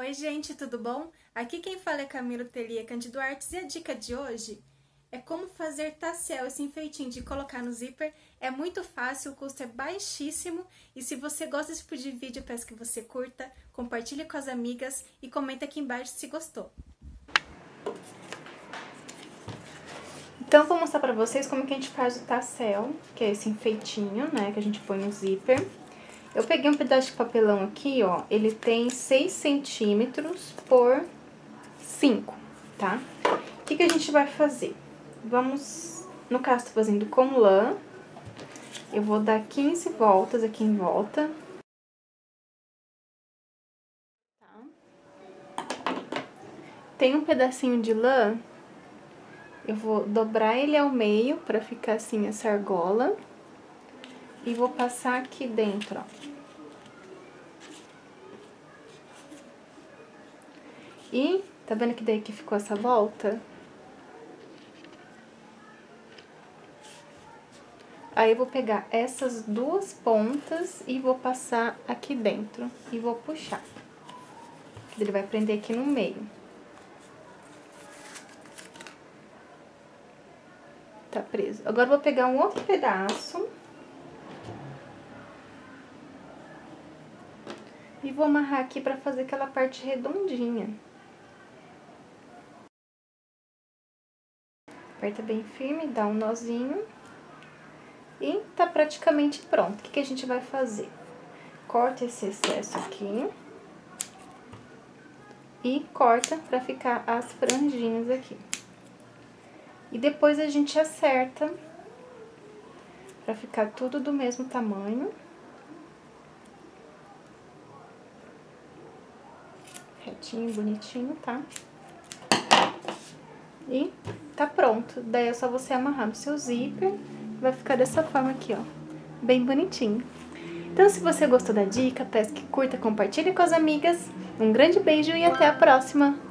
Oi gente, tudo bom? Aqui quem fala é Camila Telia Cândido Artes e a dica de hoje é como fazer tassel. Esse enfeitinho de colocar no zíper é muito fácil, o custo é baixíssimo e se você gosta desse tipo de vídeo, peço que você curta, compartilhe com as amigas e comenta aqui embaixo se gostou. Então vou mostrar pra vocês como que a gente faz o tassel, que é esse enfeitinho, né, que a gente põe no zíper. Eu peguei um pedaço de papelão aqui, ó, ele tem 6 centímetros por 5, tá? O que que a gente vai fazer? Vamos, no caso, tô fazendo com lã, eu vou dar 15 voltas aqui em volta. Tá? Tem um pedacinho de lã, eu vou dobrar ele ao meio pra ficar assim essa argola. E vou passar aqui dentro, ó. E tá vendo que daí que ficou essa volta? Aí eu vou pegar essas duas pontas e vou passar aqui dentro. E vou puxar. Ele vai prender aqui no meio. Tá preso. Agora eu vou pegar um outro pedaço. E vou amarrar aqui pra fazer aquela parte redondinha. Aperta bem firme, dá um nozinho. E tá praticamente pronto. O que que a gente vai fazer? Corta esse excesso aqui. E corta pra ficar as franjinhas aqui. E depois a gente acerta. Pra ficar tudo do mesmo tamanho. Retinho, bonitinho, tá? E tá pronto. Daí é só você amarrar no seu zíper. Vai ficar dessa forma aqui, ó. Bem bonitinho. Então, se você gostou da dica, peço que curta, compartilhe com as amigas. Um grande beijo e até a próxima!